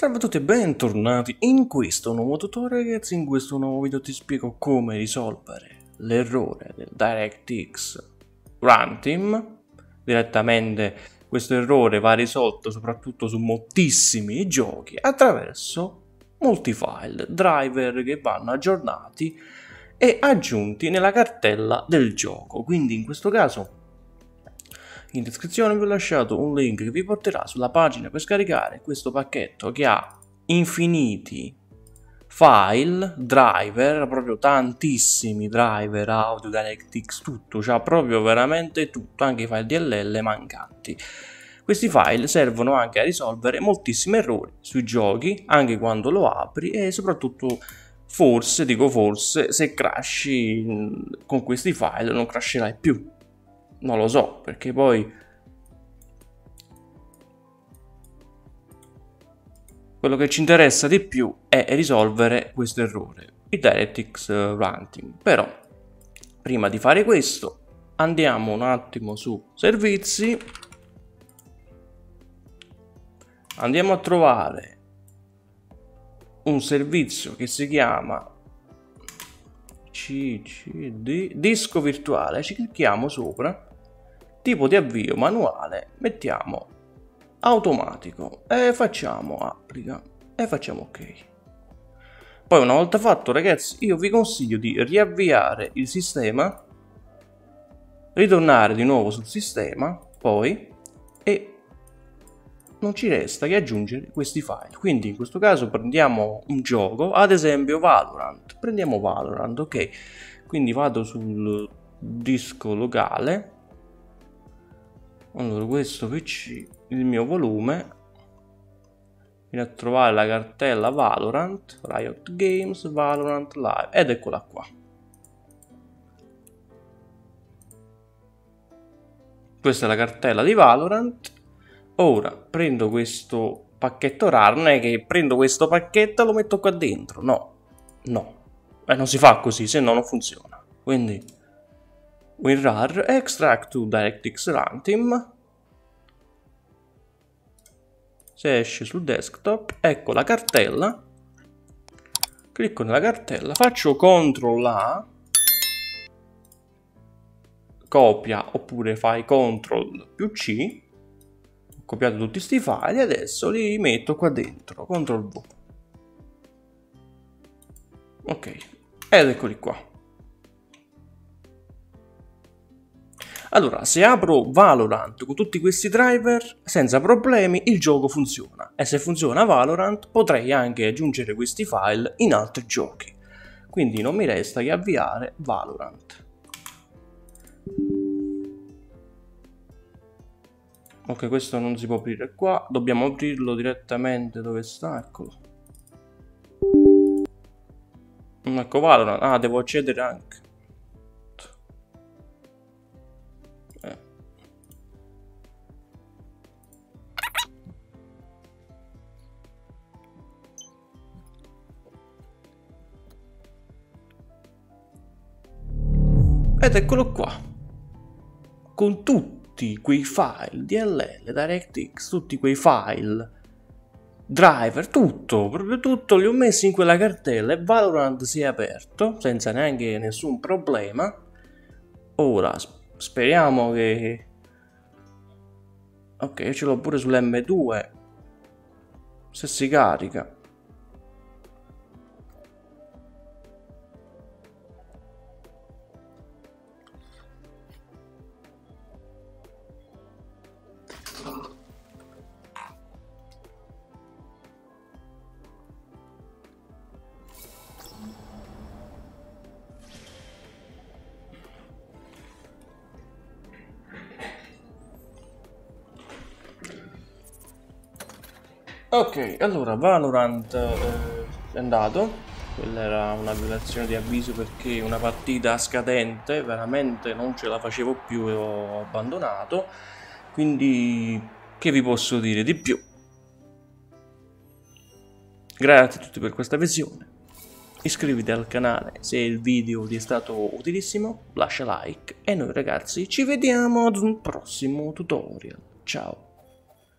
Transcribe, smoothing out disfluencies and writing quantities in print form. Salve a tutti e bentornati in questo nuovo tutorial. Ragazzi, in questo nuovo video ti spiego come risolvere l'errore del DirectX Runtime. Direttamente questo errore va risolto soprattutto su moltissimi giochi attraverso molti file, driver che vanno aggiornati e aggiunti nella cartella del gioco. Quindi in questo caso in descrizione vi ho lasciato un link che vi porterà sulla pagina per scaricare questo pacchetto che ha infiniti file, driver, proprio tantissimi driver, audio, DirectX, tutto, cioè proprio veramente tutto, anche i file DLL mancanti. Questi file servono anche a risolvere moltissimi errori sui giochi, anche quando lo apri e soprattutto forse, dico forse, se crashi con questi file non crasherai più. Non lo so, perché poi quello che ci interessa di più è risolvere questo errore, il DirectX Runtime. Però prima di fare questo andiamo un attimo su servizi, andiamo a trovare un servizio che si chiama CCD, disco virtuale, ci clicchiamo sopra, tipo di avvio manuale, mettiamo automatico e facciamo applica e facciamo ok. Poi una volta fatto, ragazzi, io vi consiglio di riavviare il sistema, ritornare di nuovo sul sistema poi, e non ci resta che aggiungere questi file. Quindi in questo caso prendiamo un gioco, ad esempio Valorant, prendiamo Valorant, ok. Quindi vado sul disco locale, allora questo PC, il mio volume, viene a trovare la cartella Valorant, Riot Games, Valorant Live, ed eccola qua. Questa è la cartella di Valorant. Ora prendo questo pacchetto RAR, non è che prendo questo pacchetto e lo metto qua dentro, no, non si fa così, se no non funziona. Quindi WinRAR, extract to DirectX Runtime, se esce sul desktop, ecco la cartella, clicco nella cartella, faccio CTRL A, copia, oppure fai CTRL più C, copiato tutti questi file e adesso li metto qua dentro, CTRL V, ok, ed eccoli qua. Allora, se apro Valorant con tutti questi driver senza problemi il gioco funziona, e se funziona Valorant potrei anche aggiungere questi file in altri giochi, quindi non mi resta che avviare Valorant. Ok, questo non si può aprire qua, dobbiamo aprirlo direttamente dove sta, eccolo. Ecco Valorant, ah, devo accedere anche. Ed eccolo qua, con tutto. Quei file DLL, DirectX, tutti quei file driver, tutto, proprio tutto li ho messi in quella cartella e Valorant si è aperto senza neanche nessun problema. Ora speriamo che, ok, io ce l'ho pure sull'm2, se si carica. Ok, allora Valorant è andato, quella era una violazione di avviso perché una partita scadente, veramente non ce la facevo più e ho abbandonato, quindi che vi posso dire di più? Grazie a tutti per questa visione, iscriviti al canale se il video ti è stato utilissimo, lascia like e noi ragazzi ci vediamo ad un prossimo tutorial, ciao!